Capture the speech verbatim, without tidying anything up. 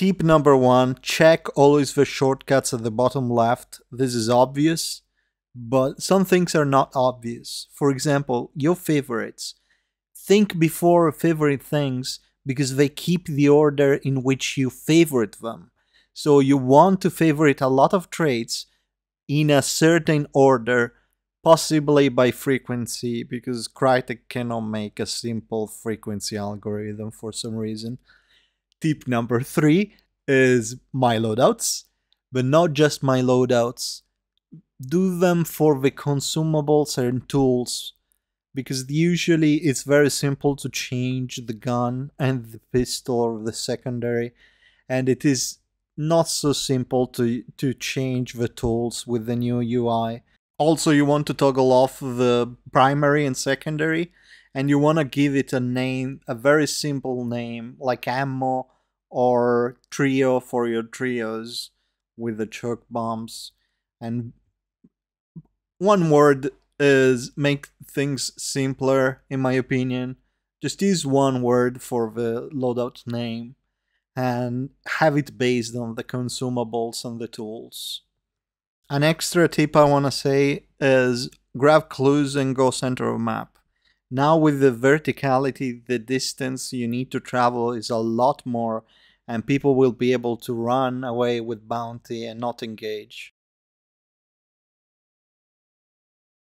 Tip number one, check always the shortcuts at the bottom left. This is obvious, but some things are not obvious. For example, your favorites. Think before favorite things because they keep the order in which you favorite them. So you want to favorite a lot of traits in a certain order, possibly by frequency, because Crytek cannot make a simple frequency algorithm for some reason. Tip number three is my loadouts, but not just my loadouts. Do them for the consumables and tools, because usually it's very simple to change the gun and the pistol or the secondary, and it is not so simple to, to change the tools with the new U I. Also, you want to toggle off the primary and secondary, and you want to give it a name, a very simple name, like ammo or trio for your trios with the choke bombs. And one word is make things simpler, in my opinion. Just use one word for the loadout name and have it based on the consumables and the tools. An extra tip I want to say is grab clues and go center of map. Now with the verticality, the distance you need to travel is a lot more, and people will be able to run away with bounty and not engage.